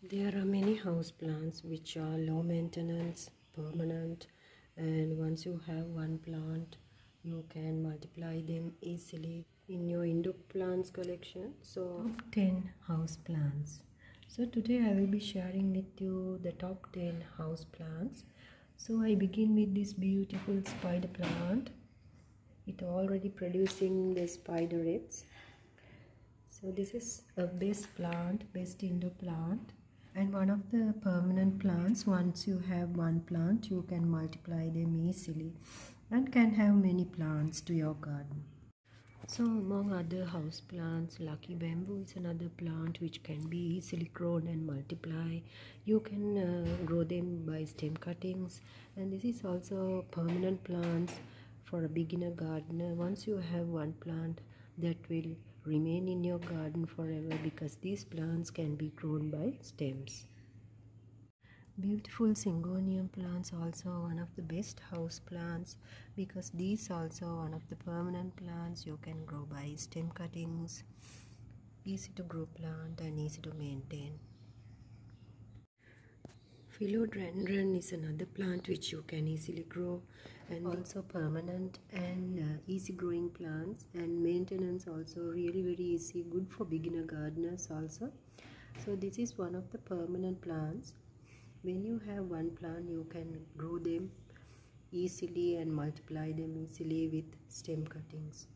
There are many house plants which are low maintenance, permanent, and once you have one plant, you can multiply them easily in your indoor plants collection. So top 10 house plants. So today I will be sharing with you the top 10 house plants. So I begin with this beautiful spider plant. It already producing the spiderets. So this is a best plant, best indoor plant, and one of the permanent plants. Once you have one plant, you can multiply them easily and can have many plants to your garden. So among other house plants, lucky bamboo is another plant which can be easily grown and multiply. You can grow them by stem cuttings, and this is also permanent plants for a beginner gardener. Once you have one plant, that will remain in your garden forever because these plants can be grown by stems. Beautiful syngonium plants, also one of the best house plants, because these also one of the permanent plants. You can grow by stem cuttings. Easy to grow plant and easy to maintain. Philodendron is another plant which you can easily grow, and also permanent and easy growing plants, and maintenance also really very easy, good for beginner gardeners also. So this is one of the permanent plants. When you have one plant, you can grow them easily and multiply them easily with stem cuttings.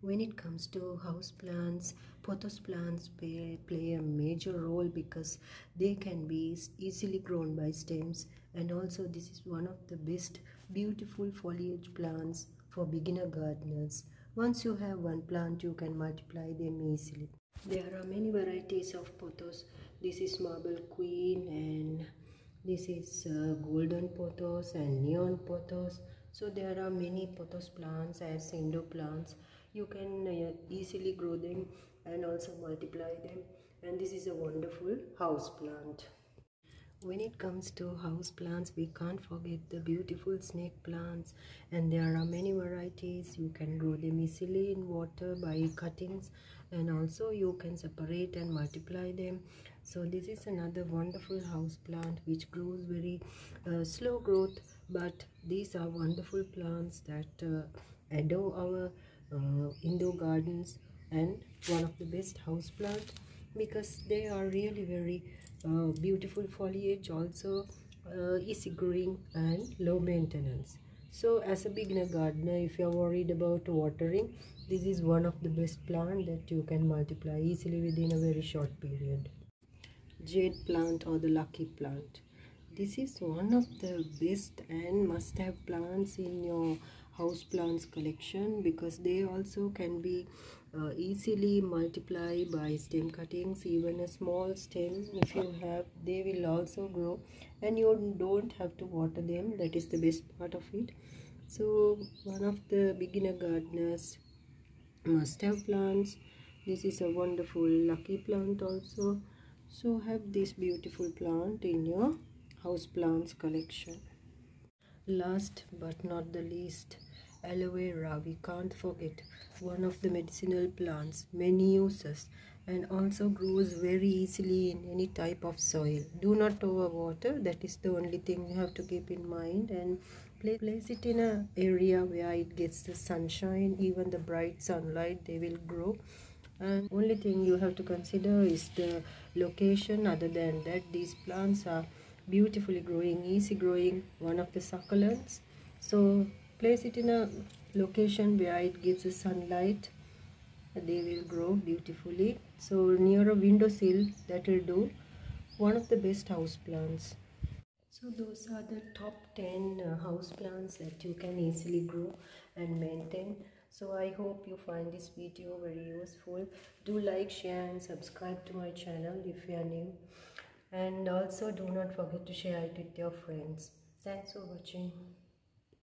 When it comes to house plants, pothos plants play a major role because they can be easily grown by stems, and also this is one of the best beautiful foliage plants for beginner gardeners. Once you have one plant, you can multiply them easily. There are many varieties of pothos. This is Marble Queen, and this is Golden Pothos and Neon Pothos. So there are many pothos plants as indoor plants. You can easily grow them and also multiply them, and this is a wonderful house plant. When it comes to house plants, we can't forget the beautiful snake plants, and there are many varieties. You can grow them easily in water by cuttings, and also you can separate and multiply them. So this is another wonderful house plant which grows very slow growth, but these are wonderful plants that adorn our indoor gardens, and one of the best house plant because they are really very beautiful foliage, also easy growing and low maintenance. So as a beginner gardener, if you are worried about watering, this is one of the best plants that you can multiply easily within a very short period. Jade plant, or the lucky plant. This is one of the best and must-have plants in your house plants collection because they also can be easily multiplied by stem cuttings. Even a small stem if you have, they will also grow, and you don't have to water them. That is the best part of it. So one of the beginner gardeners must-have plants. This is a wonderful lucky plant also. So have this beautiful plant in your house plants collection. Last but not the least, aloe vera. We can't forget, one of the medicinal plants, many uses, and also grows very easily in any type of soil. Do not overwater. That is the only thing you have to keep in mind, and place it in an area where it gets the sunshine, even the bright sunlight, they will grow. And only thing you have to consider is the location. Other than that, these plants are beautifully growing, easy growing, one of the succulents. So place it in a location where it gives the sunlight. They will grow beautifully. So near a windowsill, that will do. One of the best house plants. So those are the top 10 house plants that you can easily grow and maintain. So I hope you find this video very useful. Do like, share and subscribe to my channel if you are new. And also do not forget to share it with your friends. Thanks for watching.